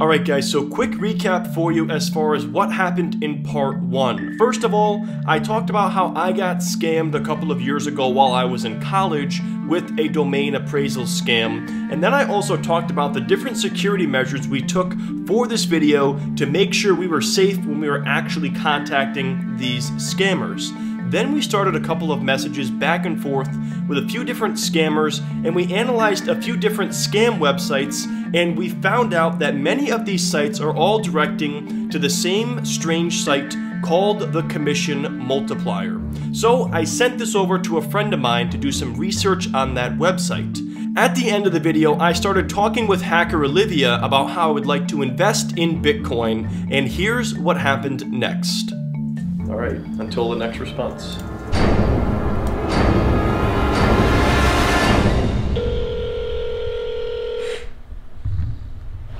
All right, guys, so quick recap for you as far as what happened in part one. First of all, I talked about how I got scammed a couple of years ago while I was in college with a domain appraisal scam. And then I also talked about the different security measures we took for this video to make sure we were safe when we were actually contacting these scammers. Then we started a couple of messages back and forth with a few different scammers, and we analyzed a few different scam websites, and we found out that many of these sites are all directing to the same strange site called the Commission Multiplier. So I sent this over to a friend of mine to do some research on that website. At the end of the video, I started talking with Hacker Olivia about how I would like to invest in Bitcoin, and here's what happened next. All right, until the next response.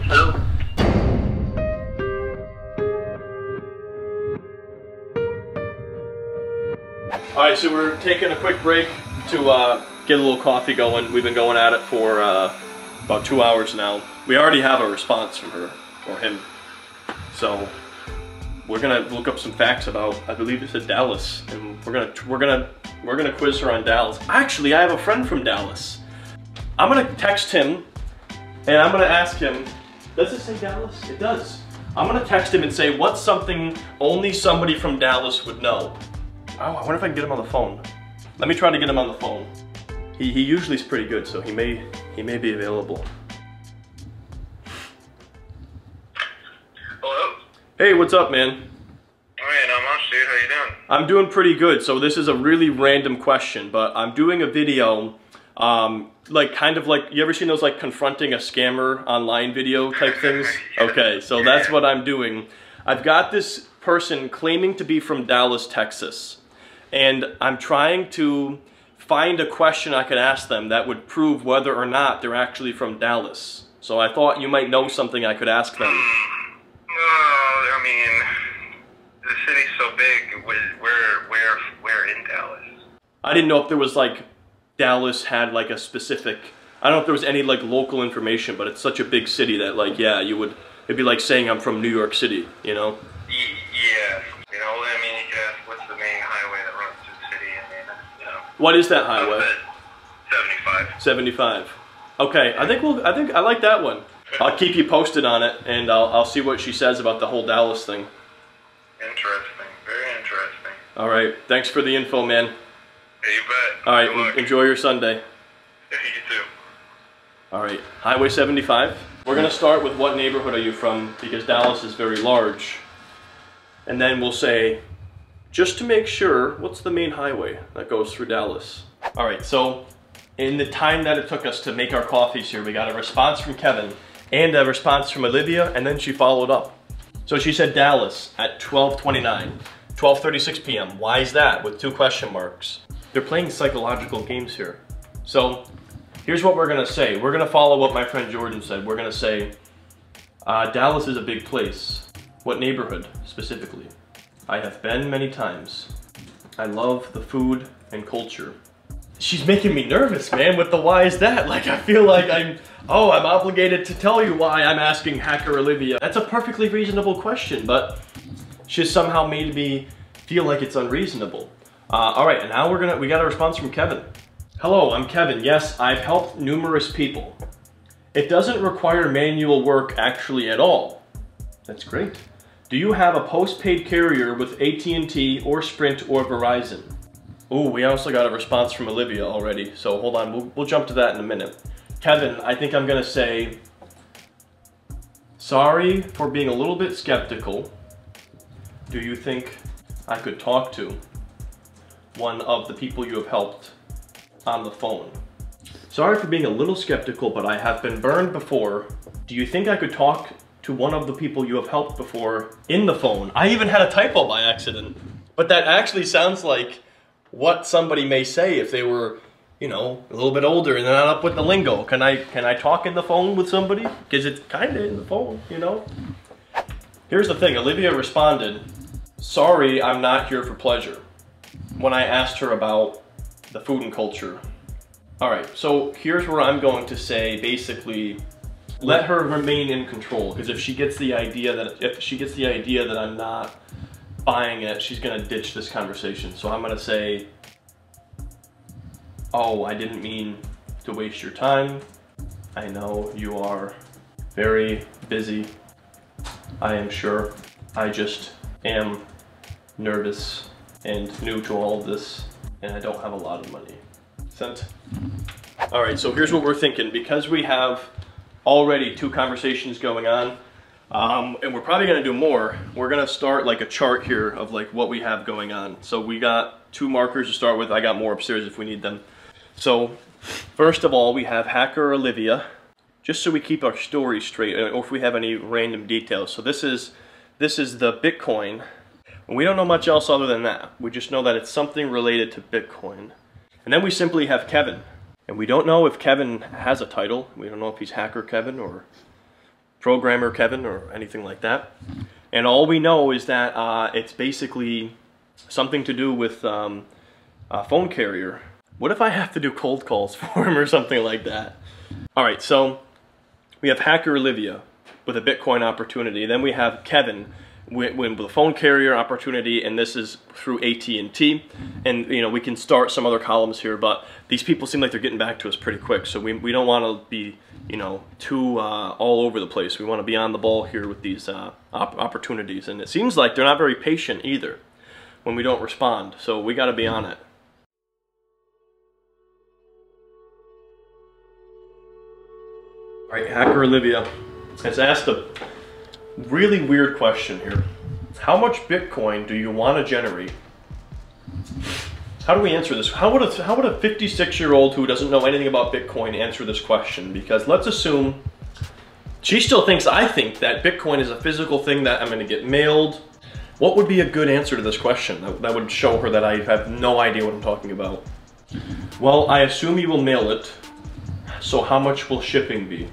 Hello? All right, so we're taking a quick break to get a little coffee going. We've been going at it for about 2 hours now. We already have a response from her, or him, so. We're gonna look up some facts about, I believe it's Dallas, and we're gonna quiz her on Dallas. Actually, I have a friend from Dallas. I'm gonna text him, and I'm gonna ask him. Does it say Dallas? It does. I'm gonna text him and say, "What's something only somebody from Dallas would know?" Oh, I wonder if I can get him on the phone. Let me try to get him on the phone. He usually is pretty good, so he may be available. Hey, what's up, man? Hey, not much, dude. How you doing? I'm doing pretty good. So this is a really random question, but I'm doing a video, like kind of like, you ever seen those like confronting a scammer online video type things? Okay, so that's what I'm doing. I've got this person claiming to be from Dallas, Texas, and I'm trying to find a question I could ask them that would prove whether or not they're actually from Dallas. So I thought you might know something I could ask them. I mean, the city's so big. Where in Dallas? I didn't know if there was like Dallas had like a specific. I don't know if there was any like local information, but it's such a big city that like yeah, you would. It'd be like saying I'm from New York City, you know? Yeah, you know. I mean, you could ask what's the main highway that runs through the city? I mean, you know. What is that highway? 75. 75. Okay, yeah. I think I like that one. I'll keep you posted on it, and I'll see what she says about the whole Dallas thing. Interesting. Very interesting. All right. Thanks for the info, man. Hey, you bet. All right. Enjoy your Sunday. Yeah, you too. All right. Highway 75. We're going to start with what neighborhood are you from, because Dallas is very large. And then we'll say, just to make sure, what's the main highway that goes through Dallas? All right. So in the time that it took us to make our coffees here, we got a response from Kevin. And a response from Olivia, and then she followed up. So she said Dallas at 12:29, 12:36 p.m. Why is that? With 2 question marks. They're playing psychological games here. So here's what we're gonna say. We're gonna follow what my friend Jordan said. We're gonna say, Dallas is a big place. What neighborhood, specifically? I have been many times. I love the food and culture. She's making me nervous, man, with the why is that? Like, I feel like I'm obligated to tell you why I'm asking Hacker Olivia. That's a perfectly reasonable question, but she somehow made me feel like it's unreasonable. All right, and now we got a response from Kevin. Hello, I'm Kevin. Yes, I've helped numerous people. It doesn't require manual work actually at all. That's great. Do you have a postpaid carrier with AT&T or Sprint or Verizon? Ooh, we also got a response from Olivia already, so hold on, we'll jump to that in a minute. Kevin, I think I'm gonna say, sorry for being a little bit skeptical. Do you think I could talk to one of the people you have helped on the phone? Sorry for being a little skeptical, but I have been burned before. Do you think I could talk to one of the people you have helped before in the phone? I even had a typo by accident, but that actually sounds like what somebody may say if they were, you know, a little bit older and they're not up with the lingo. Can I talk in the phone with somebody? Because it's kind of in the phone, you know? Here's the thing, Olivia responded, sorry, I'm not here for pleasure, when I asked her about the food and culture. All right, so here's where I'm going to say basically, Let her remain in control, because if she gets the idea that I'm not buying it, she's gonna ditch this conversation. So I'm gonna say, oh, I didn't mean to waste your time. I know you are very busy, I am sure. I just am nervous and new to all of this, and I don't have a lot of money. Sent. All right, so here's what we're thinking. Because we have already two conversations going on, and we're probably gonna do more, we're gonna start like a chart here of like what we have going on. So we got two markers to start with. I got more upstairs if we need them. So first of all, we have Hacker Olivia, just so we keep our story straight, or if we have any random details. So this is the Bitcoin. We don't know much else other than that. We just know that it's something related to Bitcoin. And then we simply have Kevin. And we don't know if Kevin has a title. We don't know if he's Hacker Kevin or Programmer Kevin or anything like that. And all we know is that it's basically something to do with a phone carrier. What if I have to do cold calls for him or something like that? All right, so we have Hacker Olivia with a Bitcoin opportunity. Then we have Kevin with the phone carrier opportunity, and this is through AT&T. And you know, we can start some other columns here, but these people seem like they're getting back to us pretty quick. So we don't want to be, you know, too all over the place. We want to be on the ball here with these opportunities. And it seems like they're not very patient either when we don't respond. So we got to be on it. All right, Hacker Olivia has asked a really weird question here. How much Bitcoin do you want to generate? How do we answer this? How would a 56-year-old who doesn't know anything about Bitcoin answer this question? Because let's assume she still thinks, I think, that Bitcoin is a physical thing that I'm going to get mailed. What would be a good answer to this question that would show her that I have no idea what I'm talking about? Well, I assume you will mail it. So how much will shipping be?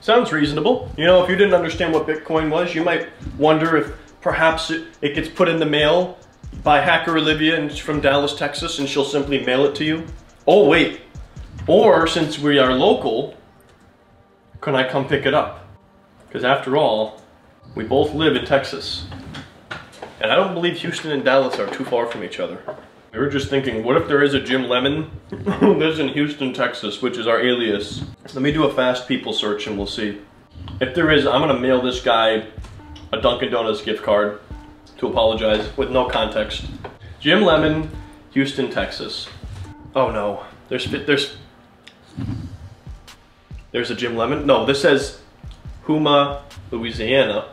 Sounds reasonable. You know, if you didn't understand what Bitcoin was, you might wonder if perhaps it gets put in the mail by Hacker Olivia, and it's from Dallas, Texas, and she'll simply mail it to you. Oh, wait. Or, since we are local, can I come pick it up? Because after all, we both live in Texas. And I don't believe Houston and Dallas are too far from each other. We were just thinking, what if there is a Jim Lemon who lives in Houston, Texas, which is our alias? Let me do a fast people search and we'll see. If there is, I'm gonna mail this guy a Dunkin' Donuts gift card to apologize with no context. Jim Lemon, Houston, Texas. Oh no, there's a Jim Lemon. No, this says Houma, Louisiana.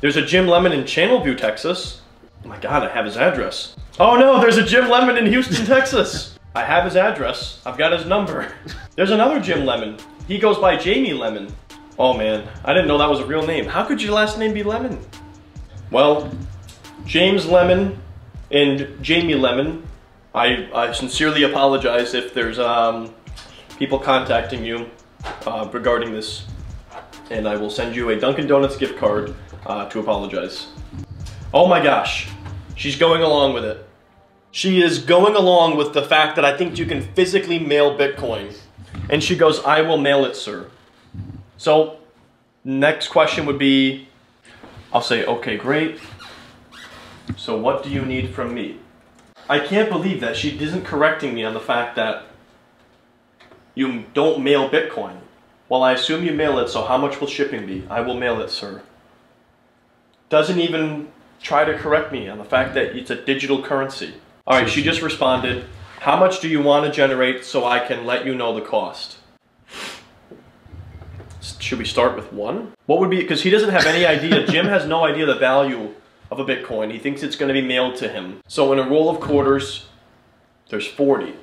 There's a Jim Lemon in Channelview, Texas. Oh my God, I have his address. Oh no, there's a Jim Lemon in Houston, Texas. I have his address. I've got his number. There's another Jim Lemon. He goes by Jamie Lemon. Oh man, I didn't know that was a real name. How could your last name be Lemon? Well, James Lemon and Jamie Lemon, I sincerely apologize if there's people contacting you regarding this, and I will send you a Dunkin' Donuts gift card to apologize. Oh my gosh, she's going along with it. She is going along with the fact that I think you can physically mail Bitcoin. And she goes, I will mail it, sir. So next question would be, I'll say, okay, great. So what do you need from me? I can't believe that she isn't correcting me on the fact that you don't mail Bitcoin. Well, I assume you mail it, so how much will shipping be? I will mail it, sir. Doesn't even try to correct me on the fact that it's a digital currency. All right, she just responded, how much do you want to generate so I can let you know the cost? Should we start with one? What would be, because he doesn't have any idea. Jim has no idea the value of a Bitcoin. He thinks it's going to be mailed to him. So in a roll of quarters, there's 40.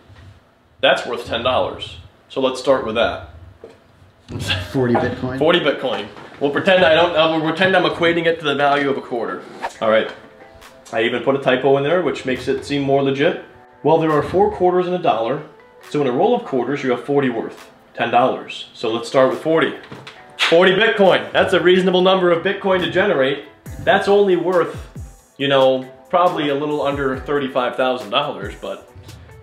That's worth $10. So let's start with that. 40 Bitcoin? 40 Bitcoin. We'll pretend I don't, we'll pretend I'm equating it to the value of a quarter. All right. I even put a typo in there, which makes it seem more legit. Well, there are 4 quarters and $1. So in a roll of quarters, you have 40 worth, $10. So let's start with 40. 40 Bitcoin, that's a reasonable number of Bitcoin to generate. That's only worth, you know, probably a little under $35,000, but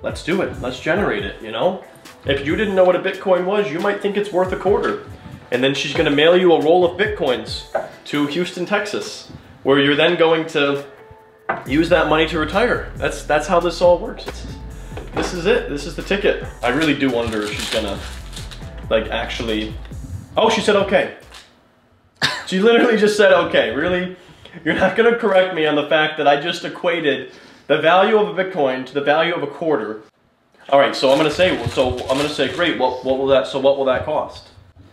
let's do it, let's generate it, you know? If you didn't know what a Bitcoin was, you might think it's worth a quarter. And then she's gonna mail you a roll of Bitcoins to Houston, Texas, where you're then going to use that money to retire. That's how this all works. This is it, this is the ticket. I really do wonder if she's gonna like actually, oh, she said okay. She literally just said okay. Really? You're not gonna correct me on the fact that I just equated the value of a Bitcoin to the value of a quarter. All right, so I'm gonna say, great, what will that cost?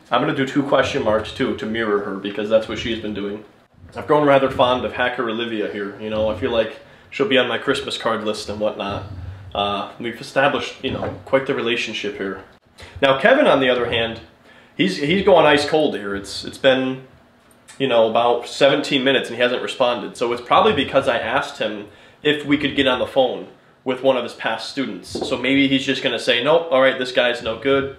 I'm gonna do 2 question marks too to mirror her because that's what she's been doing. I've grown rather fond of Hacker Olivia here. You know, I feel like she'll be on my Christmas card list and whatnot. We've established, you know, quite the relationship here. Now Kevin, on the other hand, he's going ice cold here. It's been, you know, about 17 minutes and he hasn't responded. So it's probably because I asked him if we could get on the phone with one of his past students. So maybe he's just gonna say, nope, all right, this guy's no good.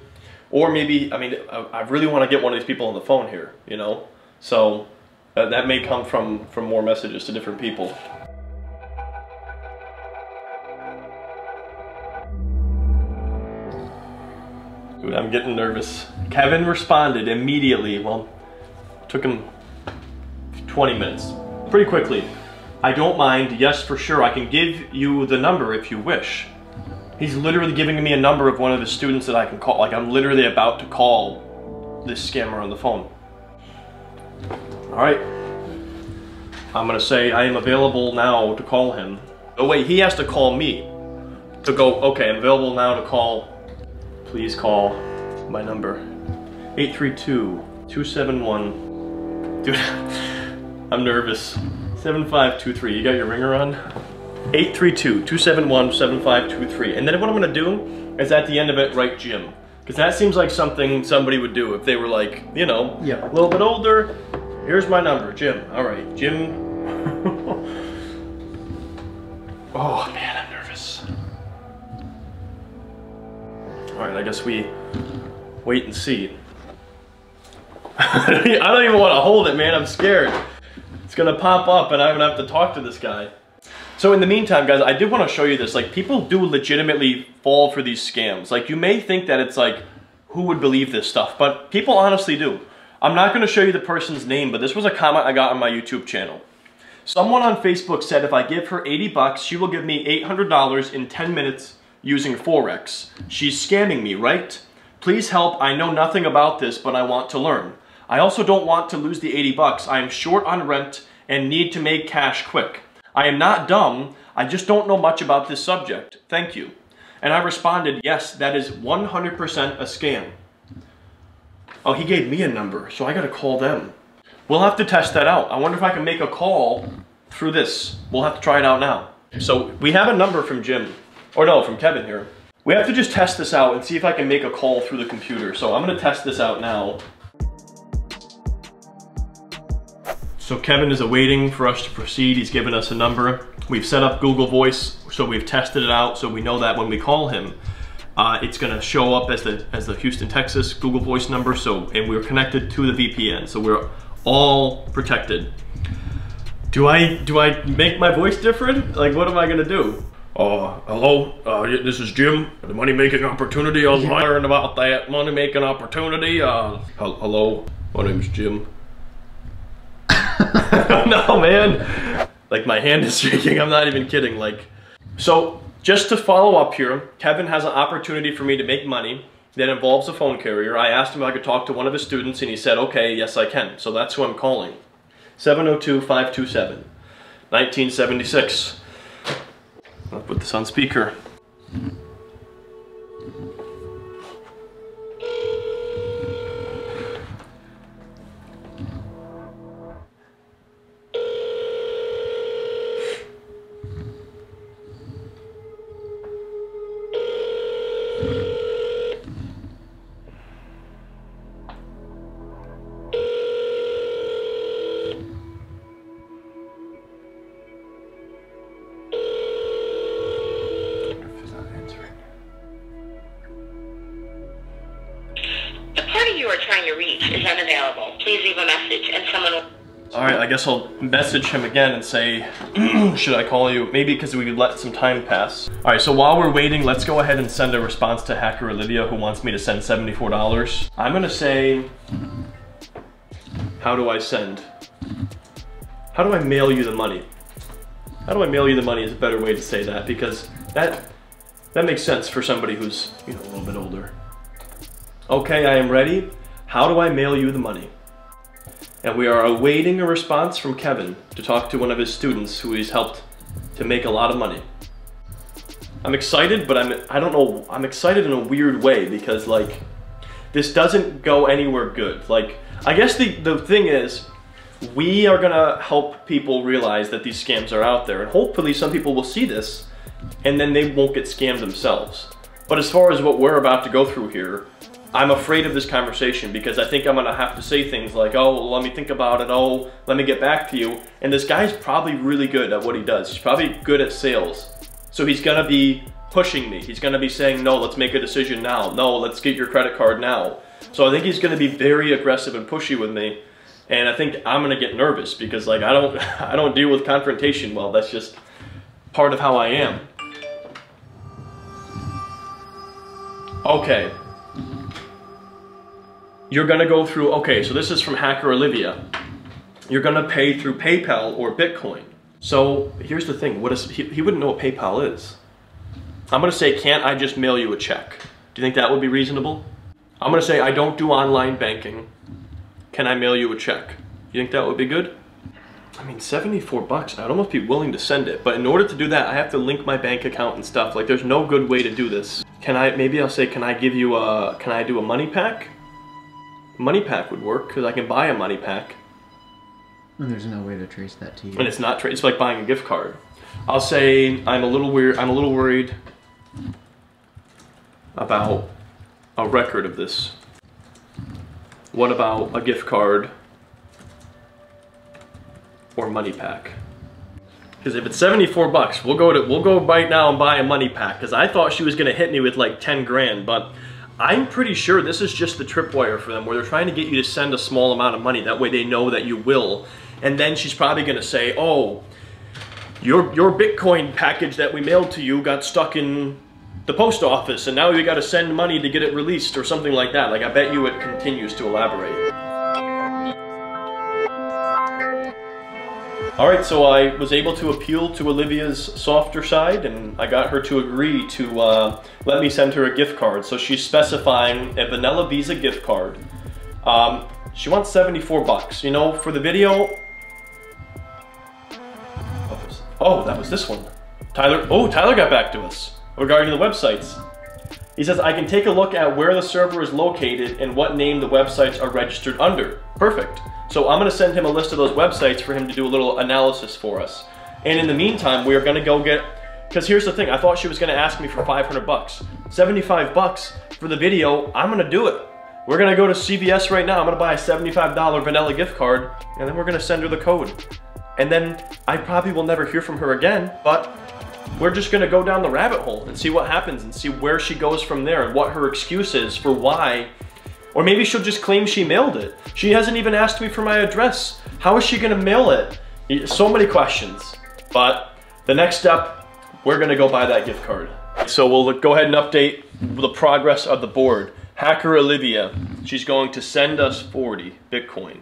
Or maybe, I mean, I really want to get one of these people on the phone here, you know? So that may come from more messages to different people. Dude, I'm getting nervous. Kevin responded immediately. Well, it took him 20 minutes, pretty quickly. I don't mind, yes, for sure. I can give you the number if you wish. He's literally giving me a number of one of his students that I can call. Like, I'm literally about to call this scammer on the phone. All right. I'm gonna say I am available now to call him. Oh wait, he has to call me to go, okay, I'm available now to call. Please call my number. 832-271. Dude, I'm nervous. 7523, you got your ringer on? 832-271-7523. And then what I'm gonna do is at the end of it, write Jim. Because that seems like something somebody would do if they were like, you know, yeah, a little bit older. Here's my number, Jim. All right, Jim. Oh man, I'm nervous. All right, I guess we wait and see. I don't even want to hold it, man, I'm scared. It's gonna pop up and I'm gonna have to talk to this guy. So in the meantime, guys, I did want to show you this. Like, people do legitimately fall for these scams. Like, you may think that it's like, who would believe this stuff? But people honestly do. I'm not going to show you the person's name, but this was a comment I got on my YouTube channel. Someone on Facebook said if I give her 80 bucks, she will give me $800 in 10 minutes using Forex. She's scamming me, right? Please help. I know nothing about this, but I want to learn. I also don't want to lose the 80 bucks. I am short on rent and need to make cash quick. I am not dumb, I just don't know much about this subject. Thank you. And I responded, yes, that is 100% a scam. Oh, he gave me a number, so I gotta call them. We'll have to test that out. I wonder if I can make a call through this. We'll have to try it out now. So we have a number from Jim, or no, from Kevin here. We have to just test this out and see if I can make a call through the computer. So I'm gonna test this out now. So Kevin is awaiting for us to proceed. He's given us a number. We've set up Google Voice, so we've tested it out, so we know that when we call him, it's gonna show up as the Houston, Texas Google Voice number, so, and we're connected to the VPN, so we're all protected. Do I make my voice different? Like, what am I gonna do? Hello, this is Jim, the Money Making Opportunity. I was learning about that Money Making Opportunity. Hello, my name's Jim. No, man. Like, my hand is shaking. I'm not even kidding. Like, so just to follow up here, Kevin has an opportunity for me to make money that involves a phone carrier. I asked him if I could talk to one of his students and he said, okay, yes, I can. So that's who I'm calling. 702-527-1976. I'll put this on speaker. I guess I'll message him again and say, should I call you? Maybe because we let some time pass. All right, so while we're waiting, let's go ahead and send a response to Hacker Olivia, who wants me to send $74. I'm gonna say, How do I send? How do I mail you the money? How do I mail you the money is a better way to say that, because that makes sense for somebody who's, you know, a little bit older. Okay, I am ready. How do I mail you the money? And we are awaiting a response from Kevin to talk to one of his students who he's helped to make a lot of money. I'm excited, but I don't know, I'm excited in a weird way because, like, this doesn't go anywhere good. Like, I guess the thing is, we are gonna help people realize that these scams are out there, and hopefully some people will see this and then they won't get scammed themselves. But as far as what we're about to go through here, I'm afraid of this conversation because I think I'm gonna have to say things like, oh, well, let me think about it, oh, let me get back to you. And this guy's probably really good at what he does. He's probably good at sales. So he's gonna be pushing me. He's gonna be saying, no, let's make a decision now. No, let's get your credit card now. So I think he's gonna be very aggressive and pushy with me. And I think I'm gonna get nervous because, like, I don't deal with confrontation well. That's just part of how I am. Okay. You're gonna go through, okay, so this is from Hacker Olivia. You're gonna pay through PayPal or Bitcoin. So here's the thing, what is, he wouldn't know what PayPal is. I'm gonna say, can't I just mail you a check? Do you think that would be reasonable? I'm gonna say, I don't do online banking. Can I mail you a check? You think that would be good? I mean, 74 bucks, I'd almost be willing to send it, but in order to do that, I have to link my bank account and stuff. Like, there's no good way to do this. Can I, maybe I'll say, can I do a money pack? Money pack would work, because I can buy a money pack. And there's no way to trace that to you. And it's not, it's like buying a gift card. I'll say, I'm a little worried about a record of this. What about a gift card or money pack? Because if it's 74 bucks, we'll go right now and buy a money pack, because I thought she was gonna hit me with like 10 grand, but I'm pretty sure this is just the tripwire for them, where they're trying to get you to send a small amount of money. That way they know that you will. And then she's probably gonna say, oh, your Bitcoin package that we mailed to you got stuck in the post office, and now you gotta send money to get it released or something like that. Like, I bet you it continues to elaborate. All right, so I was able to appeal to Olivia's softer side, and I got her to agree to let me send her a gift card. So she's specifying a Vanilla Visa gift card. She wants 74 bucks. You know, for the video. Oh, that was this one. Tyler got back to us regarding the websites. He says, I can take a look at where the server is located and what name the websites are registered under. Perfect. So I'm gonna send him a list of those websites for him to do a little analysis for us. And in the meantime, we are gonna go get, because here's the thing, I thought she was gonna ask me for 500 bucks. 75 bucks for the video, I'm gonna do it. We're gonna go to CVS right now, I'm gonna buy a $75 Vanilla gift card, and then we're gonna send her the code. And then I probably will never hear from her again, but we're just gonna go down the rabbit hole and see what happens and see where she goes from there and what her excuse is for why. Or maybe she'll just claim she mailed it. She hasn't even asked me for my address. How is she gonna mail it? So many questions. But the next step, we're gonna go buy that gift card. So we'll go ahead and update the progress of the board. Hacker Olivia, she's going to send us 40 Bitcoin.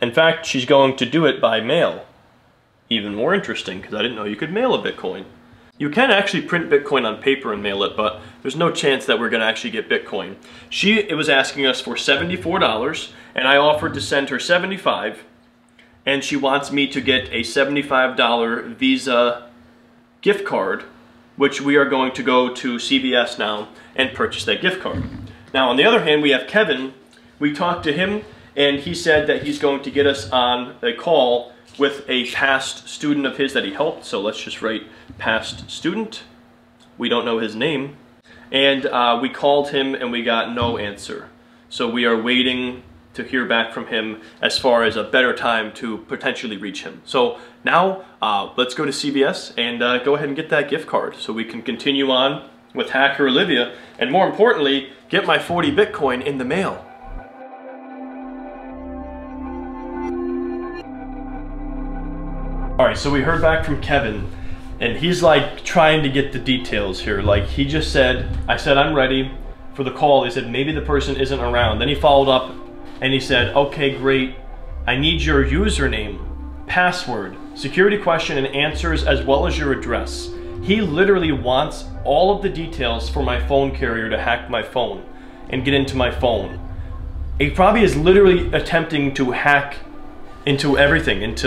In fact, she's going to do it by mail. Even more interesting, because I didn't know you could mail a Bitcoin. You can actually print Bitcoin on paper and mail it, but there's no chance that we're gonna actually get Bitcoin. It was asking us for $74, and I offered to send her 75, and she wants me to get a $75 Visa gift card, which we are going to go to CVS now and purchase that gift card. Now, on the other hand, we have Kevin. We talked to him, and he said that he's going to get us on a call with a past student of his that he helped. So let's just write past student. We don't know his name. And we called him and we got no answer. So we are waiting to hear back from him as far as a better time to potentially reach him. So now let's go to CVS and go ahead and get that gift card so we can continue on with Hacker Olivia, and more importantly, get my 40 Bitcoin in the mail. All right, so we heard back from Kevin, and he's like trying to get the details here. Like, he just said, I said, I'm ready for the call. He said, maybe the person isn't around. Then he followed up and he said, okay, great. I need your username, password, security question and answers, as well as your address. He literally wants all of the details for my phone carrier to hack my phone and get into my phone. He probably is literally attempting to hack into everything. If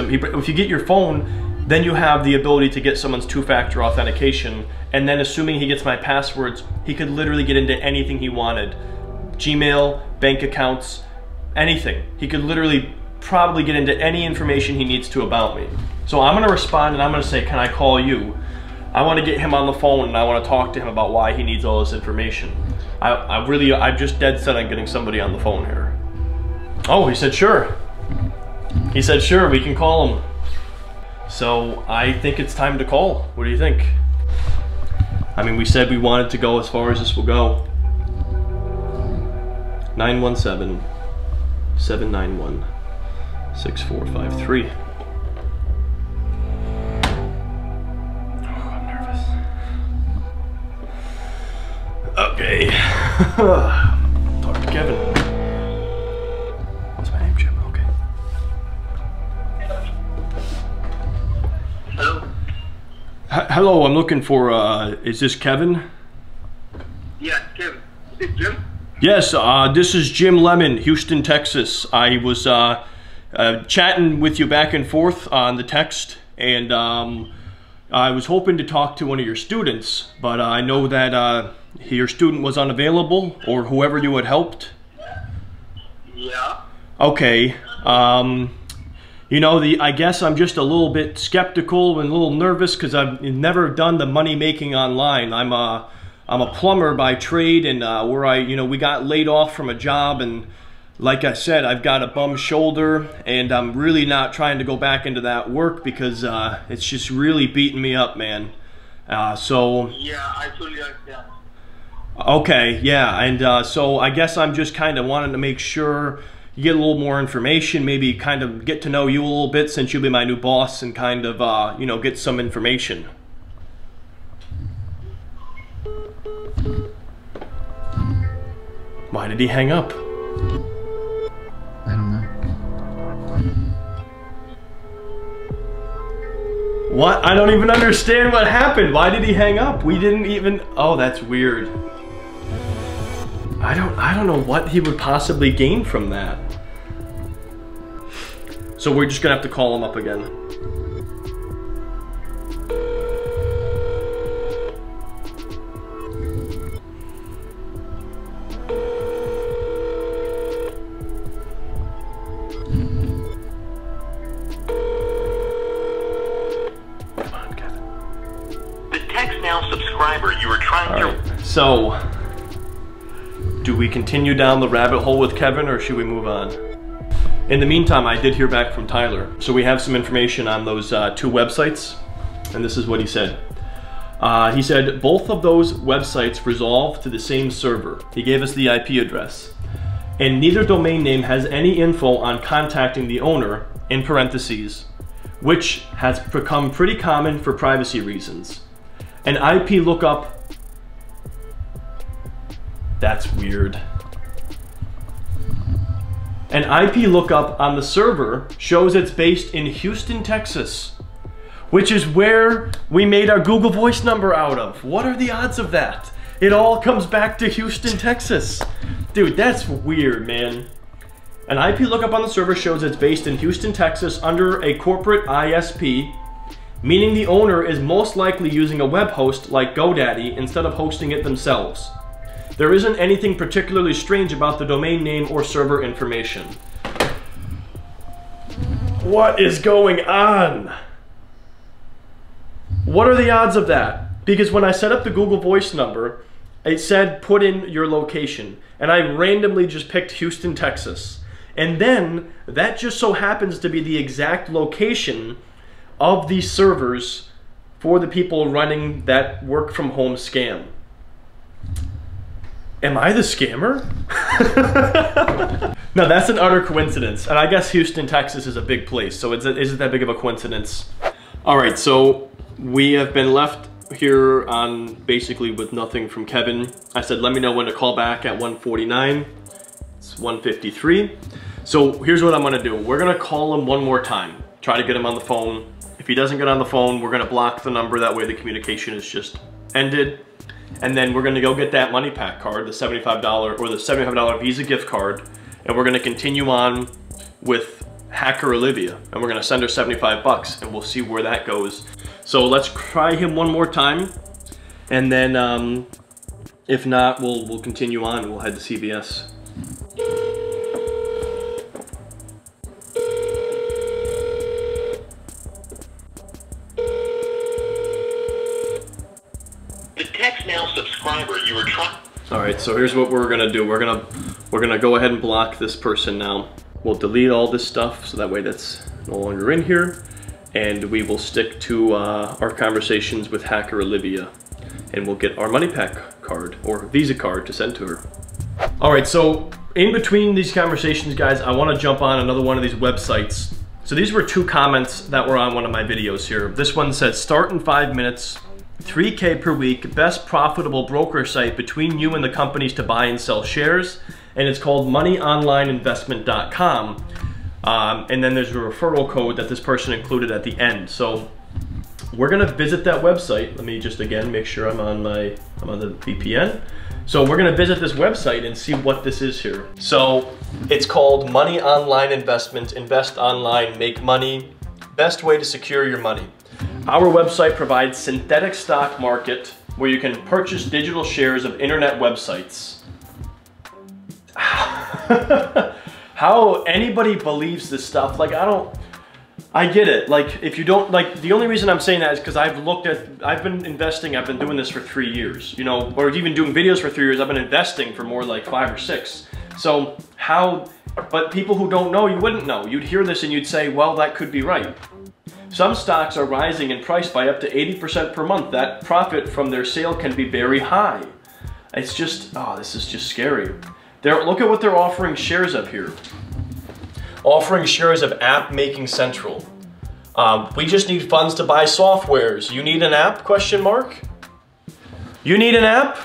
you get your phone, then you have the ability to get someone's two-factor authentication. And then assuming he gets my passwords, he could literally get into anything he wanted. Gmail, bank accounts, anything. He could literally probably get into any information he needs to about me. So I'm gonna respond and I'm gonna say, can I call you? I wanna get him on the phone and I wanna talk to him about why he needs all this information. I'm just dead set on getting somebody on the phone here. Oh, he said sure. He said sure, we can call him. So I think it's time to call. What do you think? I mean, we said we wanted to go as far as this will go. 917-791-6453. Oh, I'm nervous. Okay. Talk to Kevin. What's my name, Jim? Okay. Hello. Hello, I'm looking for, is this Kevin? Yeah, Kevin. Is this Jim? Yes, this is Jim Lemon, Houston, Texas. I was chatting with you back and forth on the text, and I was hoping to talk to one of your students, but I know that your student was unavailable, or whoever you had helped. Yeah. Okay. You know, I guess I'm just a little bit skeptical and a little nervous because I've never done the money making online. I'm a plumber by trade, and we got laid off from a job, and like I said, I've got a bum shoulder, and I'm really not trying to go back into that work because it's just really beating me up, man. Yeah, I totally understand. Okay, yeah, and so I guess I'm just kind of wanting to make sure you get a little more information, maybe kind of get to know you a little bit since you'll be my new boss, and kind of get some information. Why did he hang up? I don't know. What? I don't even understand what happened. Why did he hang up? We didn't even... Oh, that's weird. I don't know what he would possibly gain from that. So we're just gonna have to call him up again. So, do we continue down the rabbit hole with Kevin, or should we move on? In the meantime, I did hear back from Tyler. So we have some information on those two websites, and this is what he said. He said, both of those websites resolve to the same server. He gave us the IP address. And neither domain name has any info on contacting the owner, in parentheses, which has become pretty common for privacy reasons. An IP lookup. That's weird. An IP lookup on the server shows it's based in Houston, Texas, which is where we made our Google Voice number out of. What are the odds of that? It all comes back to Houston, Texas. Dude, that's weird, man. An IP lookup on the server shows it's based in Houston, Texas under a corporate ISP, meaning the owner is most likely using a web host like GoDaddy instead of hosting it themselves. There isn't anything particularly strange about the domain name or server information. What is going on? What are the odds of that? Because when I set up the Google Voice number, it said put in your location, and I randomly just picked Houston, Texas. And then that just so happens to be the exact location of these servers for the people running that work from home scam. Am I the scammer? No, that's an utter coincidence. And I guess Houston, Texas is a big place, so it isn't that big of a coincidence. All right, so we have been left here on basically with nothing from Kevin. I said, let me know when to call back at 1:49. It's 1:53. So here's what I'm gonna do. We're gonna call him one more time, try to get him on the phone. If he doesn't get on the phone, we're gonna block the number. That way the communication is just ended. And then we're gonna go get that money pack card, the $75 or the $75 Visa gift card. And we're gonna continue on with Hacker Olivia, and we're gonna send her 75 bucks and we'll see where that goes. So let's try him one more time. And then if not, we'll continue on and we'll head to CVS. All right, so here's what we're gonna do. We're gonna go ahead and block this person now. We'll delete all this stuff so that way that's no longer in here, and we will stick to our conversations with Hacker Olivia, and we'll get our money pack card or Visa card to send to her. All right, so in between these conversations, guys, I want to jump on another one of these websites. So these were two comments that were on one of my videos here. This one says, "Start in 5 minutes. 3K per week, best profitable broker site between you and the companies to buy and sell shares," and it's called moneyonlineinvestment.com. And then there's a referral code that this person included at the end. So we're gonna visit that website. Let me just again make sure I'm on the VPN. So we're gonna visit this website and see what this is here. So it's called Money Online Investment. Invest online, make money. Best way to secure your money. Our website provides synthetic stock market where you can purchase digital shares of internet websites. How anybody believes this stuff, like I get it. Like if you don't, like the only reason I'm saying that is because I've been investing, I've been doing this for 3 years, you know, or even doing videos for 3 years, I've been investing for more like 5 or 6. So how, but people who don't know, you wouldn't know. You'd hear this and you'd say, well, that could be right. Some stocks are rising in price by up to 80% per month. That profit from their sale can be very high. It's just, oh, this is just scary. Look at what they're offering shares of here. Offering shares of App Making Central. We just need funds to buy softwares. You need an app, question mark? You need an app?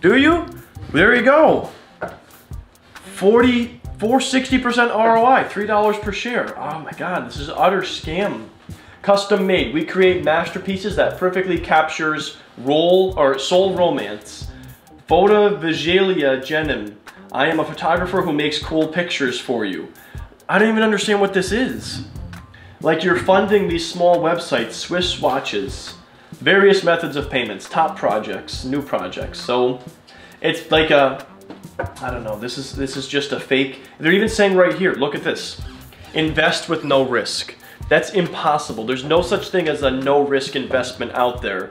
Do you? There you go. 460% ROI, $3 per share. Oh my God, this is utter scam. Custom made, we create masterpieces that perfectly captures soul romance. Photo Vigilia Genim. I am a photographer who makes cool pictures for you. I don't even understand what this is. Like you're funding these small websites, Swiss watches, various methods of payments, top projects, new projects. So it's like a, I don't know, this is just a fake. They're even saying right here, look at this. Invest with no risk. That's impossible. There's no such thing as a no-risk investment out there.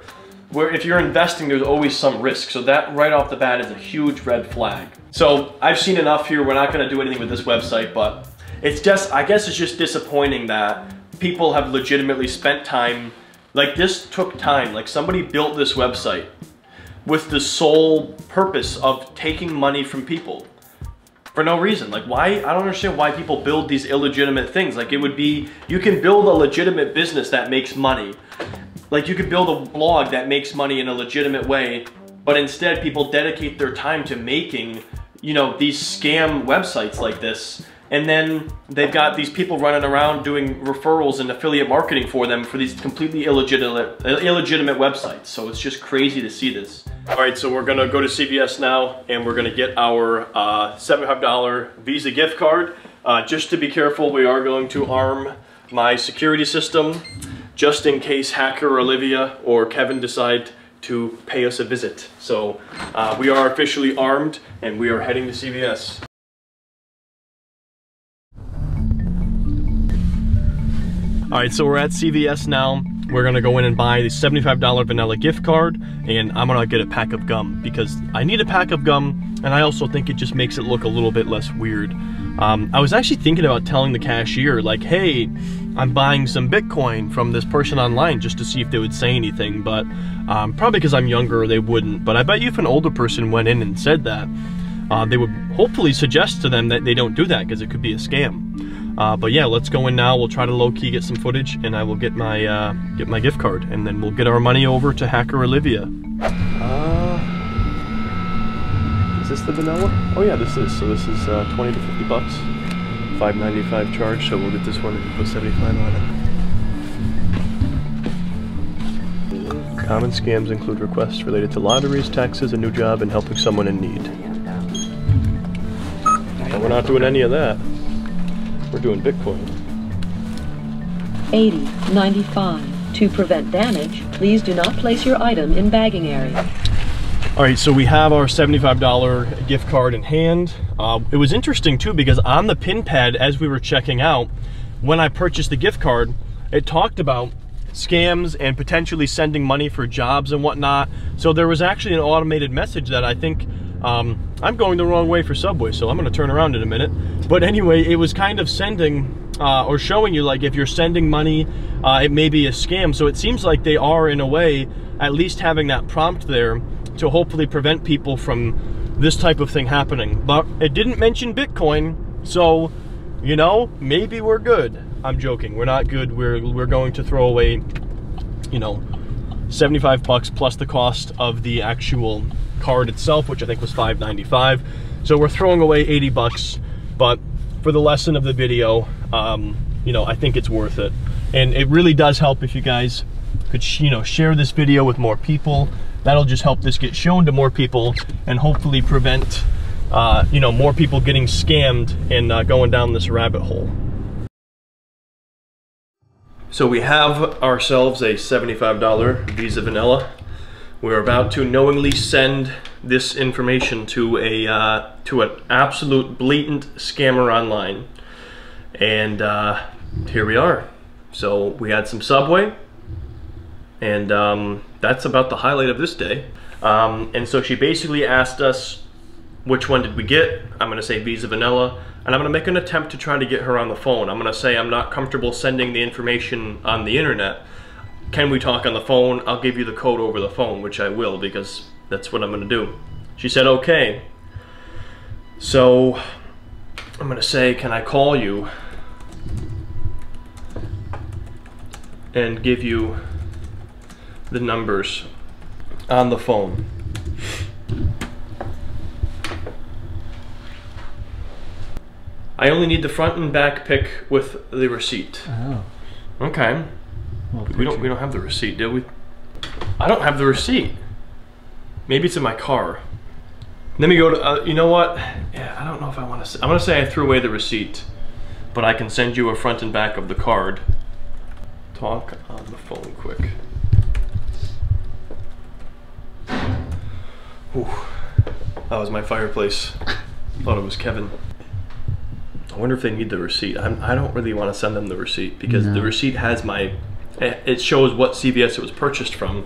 Where if you're investing, there's always some risk. So that right off the bat is a huge red flag. So I've seen enough here. We're not gonna do anything with this website, but it's just, I guess it's just disappointing that people have legitimately spent time, like this took time, like somebody built this website with the sole purpose of taking money from people. For no reason. Like why, I don't understand why people build these illegitimate things. Like it would be, you can build a legitimate business that makes money. Like you could build a blog that makes money in a legitimate way, but instead people dedicate their time to making, you know, these scam websites like this. And then they've got these people running around doing referrals and affiliate marketing for them for these completely illegitimate websites. So it's just crazy to see this. All right, so we're gonna go to CVS now and we're gonna get our $75 Visa gift card. Just to be careful, we are going to arm my security system just in case Hacker Olivia or Kevin decide to pay us a visit. So we are officially armed and we are heading to CVS. All right, so we're at CVS now. We're gonna go in and buy the $75 vanilla gift card, and I'm gonna get a pack of gum because I need a pack of gum, and I also think it just makes it look a little bit less weird. I was actually thinking about telling the cashier, like, hey, I'm buying some Bitcoin from this person online just to see if they would say anything, but probably because I'm younger, they wouldn't. But I bet you if an older person went in and said that, they would hopefully suggest to them that they don't do that because it could be a scam. But yeah, let's go in now. We'll try to low-key get some footage, and I will get my gift card, and then we'll get our money over to Hacker Olivia. Is this the vanilla? Oh yeah, this is. So this is 20 to 50 bucks. $5.95 charge, so we'll get this one and put $75 on it. Common scams include requests related to lotteries, taxes, a new job, and helping someone in need. But we're not doing any of that. We're doing Bitcoin. 80.95. To prevent damage, please do not place your item in bagging area. All right, so we have our $75 gift card in hand. It was interesting too, because on the pin pad, as we were checking out, when I purchased the gift card, it talked about scams and potentially sending money for jobs and whatnot. So there was actually an automated message that I think, I'm going the wrong way for Subway, so I'm gonna turn around in a minute. But anyway, it was kind of sending or showing you, like, if you're sending money, it may be a scam. So it seems like they are, in a way, at least having that prompt there to hopefully prevent people from this type of thing happening. But it didn't mention Bitcoin, so, you know, maybe we're good. I'm joking, we're not good. We're going to throw away, you know, $75 plus the cost of the actual card itself, which I think was $5.95. So we're throwing away $80, but for the lesson of the video, you know, I think it's worth it. And it really does help if you guys could, you know, share this video with more people. That'll just help this get shown to more people and hopefully prevent, you know, more people getting scammed and going down this rabbit hole. So we have ourselves a $75 Visa Vanilla. We're about to knowingly send this information to a to an absolute blatant scammer online, and here we are. So we had some Subway, and that's about the highlight of this day. And so she basically asked us, which one did we get? I'm gonna say Visa Vanilla, and I'm gonna make an attempt to try to get her on the phone. I'm gonna say I'm not comfortable sending the information on the internet. Can we talk on the phone? I'll give you the code over the phone, which I will, because that's what I'm gonna do. She said, okay. So I'm gonna say, can I call you and give you the numbers on the phone? I only need the front and back pic with the receipt. Oh. Okay. Well, we don't have the receipt, do we? I don't have the receipt. Maybe it's in my car. Let me go to, you know what? Yeah, I don't know if I want to say, I'm gonna say I threw away the receipt, but I can send you a front and back of the card. Talk on the phone quick. Ooh, that was my fireplace. Thought it was Kevin. I wonder if they need the receipt. I don't really want to send them the receipt, because the receipt has my, it shows what CVS it was purchased from,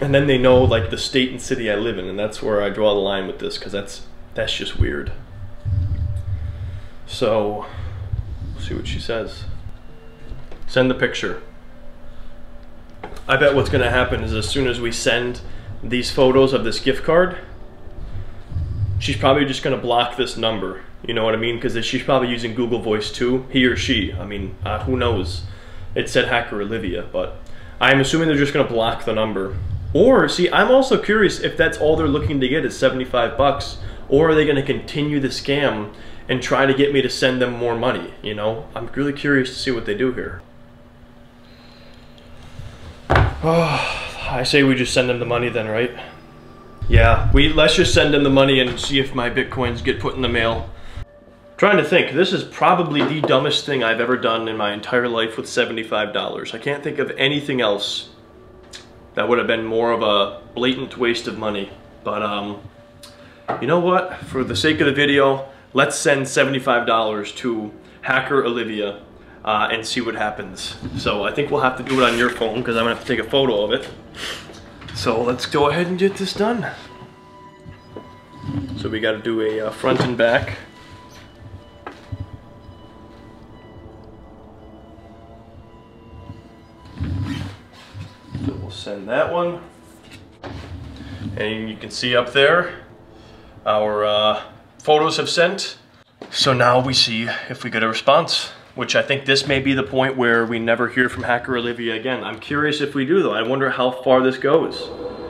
and then they know, like, the state and city I live in, and that's where I draw the line with this, because that's just weird. So we'll see what she says. Send the picture. I bet what's going to happen is, as soon as we send these photos of this gift card, she's probably just gonna block this number, you know what I mean? Because she's probably using Google Voice too, he or she, I mean, who knows? It said Hacker Olivia, but I'm assuming they're just gonna block the number. Or, see, I'm also curious if that's all they're looking to get is $75, or are they gonna continue the scam and try to get me to send them more money, you know? I'm really curious to see what they do here. Oh. I say we just send them the money then, right? Yeah, let's just send them the money and see if my Bitcoins get put in the mail. I'm trying to think, this is probably the dumbest thing I've ever done in my entire life with $75. I can't think of anything else that would have been more of a blatant waste of money. But you know what? For the sake of the video, let's send $75 to Hacker Olivia and see what happens. So I think we'll have to do it on your phone, because I'm gonna have to take a photo of it. So let's go ahead and get this done. So we gotta do a front and back. So we'll send that one. And you can see up there, our photos have sent. So now we see if we get a response, which I think this may be the point where we never hear from Hacker Olivia again. I'm curious if we do, though. I wonder how far this goes.